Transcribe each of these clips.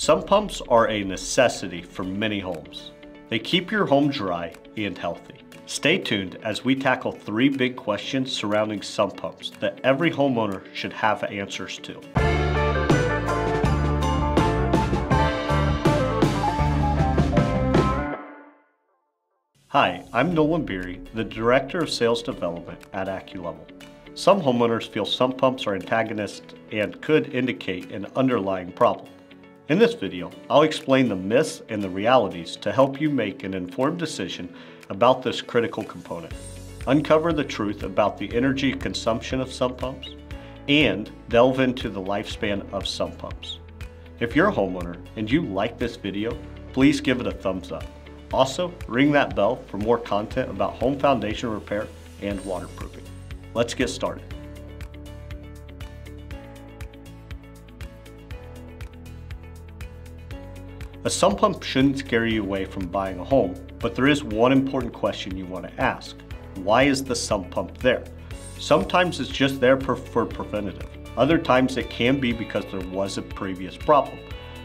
Sump pumps are a necessity for many homes. They keep your home dry and healthy. Stay tuned as we tackle three big questions surrounding sump pumps that every homeowner should have answers to. Hi, I'm Nolan Beery, the Director of Sales Development at AccuLevel. Some homeowners feel sump pumps are antagonists and could indicate an underlying problem. In this video, I'll explain the myths and the realities to help you make an informed decision about this critical component, uncover the truth about the energy consumption of sump pumps, and delve into the lifespan of sump pumps. If you're a homeowner and you like this video, please give it a thumbs up. Also, ring that bell for more content about home foundation repair and waterproofing. Let's get started. A sump pump shouldn't scare you away from buying a home, but there is one important question you want to ask. Why is the sump pump there? Sometimes it's just there for preventative. Other times it can be because there was a previous problem.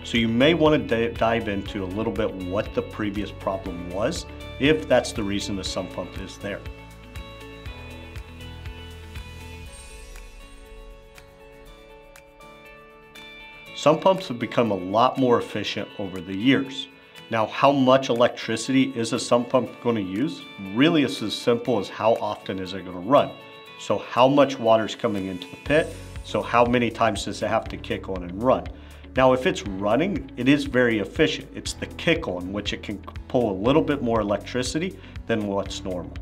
So you may want to dive into a little bit what the previous problem was, if that's the reason the sump pump is there. Sump pumps have become a lot more efficient over the years. Now, how much electricity is a sump pump going to use? Really, it's as simple as how often is it going to run. So how much water is coming into the pit? So how many times does it have to kick on and run? Now, if it's running, it is very efficient. It's the kick on, which it can pull a little bit more electricity than what's normal.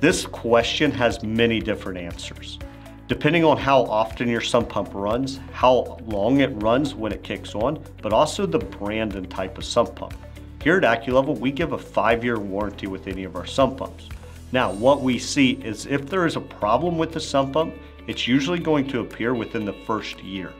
This question has many different answers. Depending on how often your sump pump runs, how long it runs when it kicks on, but also the brand and type of sump pump. Here at AccuLevel, we give a 5-year warranty with any of our sump pumps. Now, what we see is if there is a problem with the sump pump, it's usually going to appear within the first year.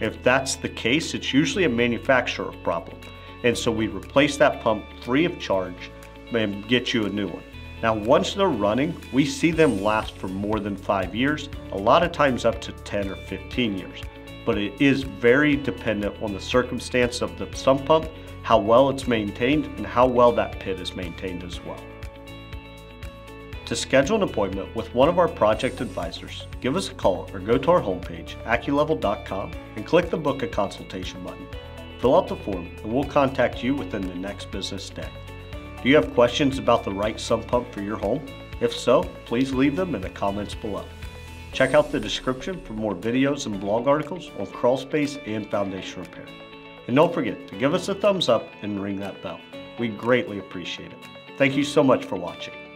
If that's the case, it's usually a manufacturer problem. And so we replace that pump free of charge and get you a new one. Now, once they're running, we see them last for more than 5 years, a lot of times up to 10 or 15 years. But it is very dependent on the circumstance of the sump pump, how well it's maintained, and how well that pit is maintained as well. To schedule an appointment with one of our project advisors, give us a call or go to our homepage, acculevel.com, and click the Book a Consultation button. Fill out the form and we'll contact you within the next business day. Do you have questions about the right sump pump for your home? If so, please leave them in the comments below. Check out the description for more videos and blog articles on crawl space and foundation repair. And don't forget to give us a thumbs up and ring that bell. We greatly appreciate it. Thank you so much for watching.